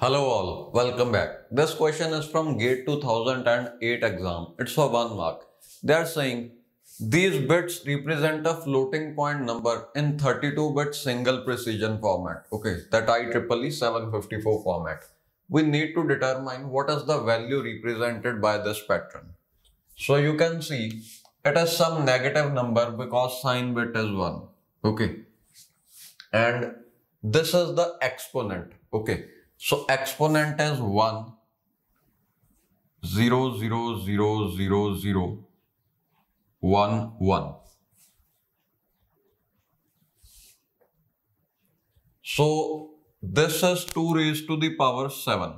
Hello all, welcome back. This question is from GATE 2008 exam. It's for 1 mark. They are saying these bits represent a floating point number in 32-bit single precision format. Okay, that IEEE 754 format. We need to determine what is the value represented by this pattern. So you can see it is some negative number because sign bit is 1. Okay, and this is the exponent. Okay. So exponent is 1, 0, 0, 0, 0, 0, 1, 1. So this is 2 raised to the power 7.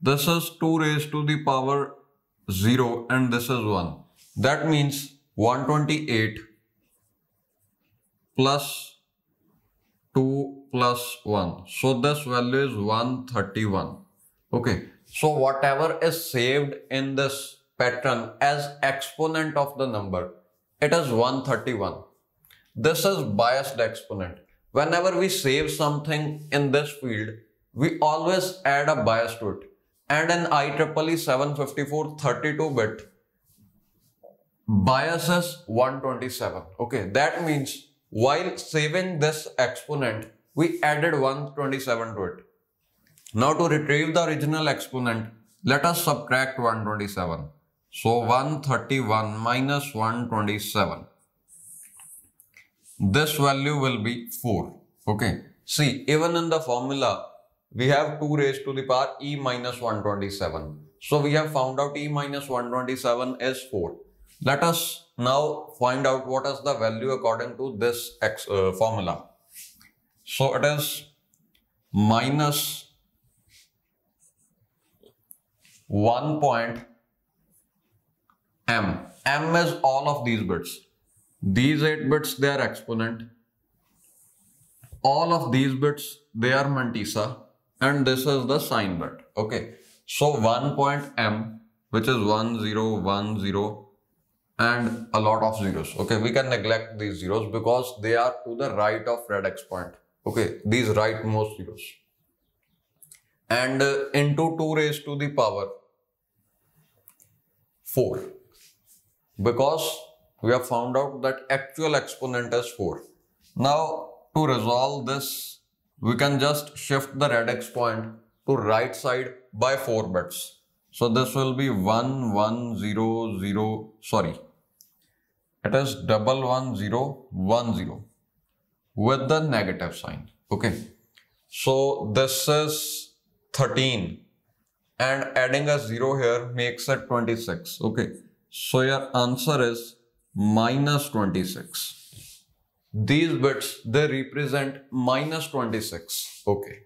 This is 2 raised to the power 0 and this is 1. That means 128 plus 2 plus 1. So this value is 131. Okay. So whatever is saved in this pattern as exponent of the number, it is 131. This is biased exponent. Whenever we save something in this field, we always add a bias to it. And in IEEE 754 32-bit, bias is 127. Okay. That means while saving this exponent, we added 127 to it. Now to retrieve the original exponent, let us subtract 127. So 131 minus 127. This value will be 4. Okay. See, even in the formula, we have 2 raised to the power e minus 127. So we have found out e minus 127 is 4. Let us now find out what is the value according to this formula. So it is minus 1. M. M is all of these bits. These 8 bits, they are exponent. All of these bits, they are mantissa. And this is the sign bit. Okay. So 1. M, which is 1, 0, 1, 0. And a lot of zeros. Okay, we can neglect these zeros because they are to the right of red exponent. Okay, these rightmost zeros. And into 2 raised to the power 4. Because we have found out that actual exponent is 4. Now, to resolve this, we can just shift the red exponent to right side by 4 bits. So this will be 1, 1, 0, 0, sorry. It is 1, 1, 0, 1, 0 with the negative sign. Okay. So this is 13 and adding a 0 here makes it 26. Okay. So your answer is minus 26. These bits, they represent minus 26. Okay.